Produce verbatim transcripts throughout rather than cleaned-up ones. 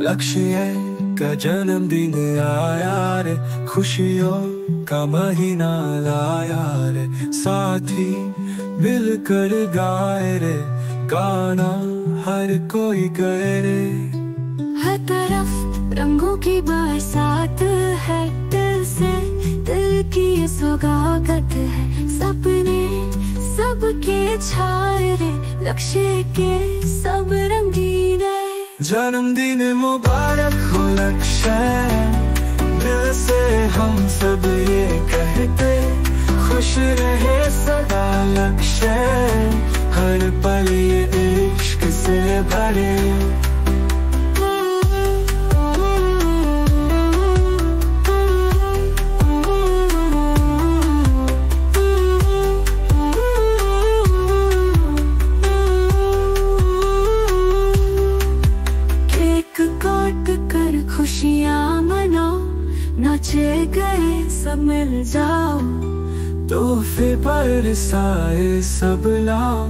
लक्ष्य का जन्मदिन आया रे, खुशियों का महीना लाया रे, साथी मिलकर गाए रे गाना हर कोई करे रे। हर तरफ रंगों की बरसात है, दिल से दिल की ये सौगात है, सपने सबके छाए रे, लक्ष्य के सब रंगीन है। जन्मदिन मुबारक हो लक्षय, दिल से हम सब ये कहते, खुश रहे सदा लक्षय, हर पल ये इश्क से भरे। खुशियाँ मनाओ, नचे गए सब मिल जाओ, तोहफे बरसाए सब लाओ,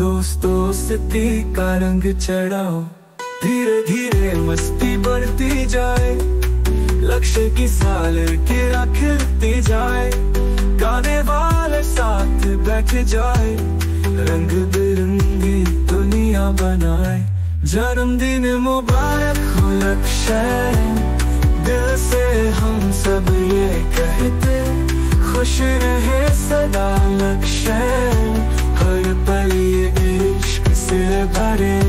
दोस्तों से तीर का रंग चढ़ाओ। धीरे धीरे मस्ती बढ़ती जाए, लक्ष्य की सालगिरह खिलती जाए, गाने वाले साथ बैठ जाए, रंग बिरंगी दुनिया बनाए। जन्मदिन मुबारक हो लक्षय, दिल से हम सब ये कहते, खुश रहे सदा लक्षय, हर पल ये इश्क से भरे।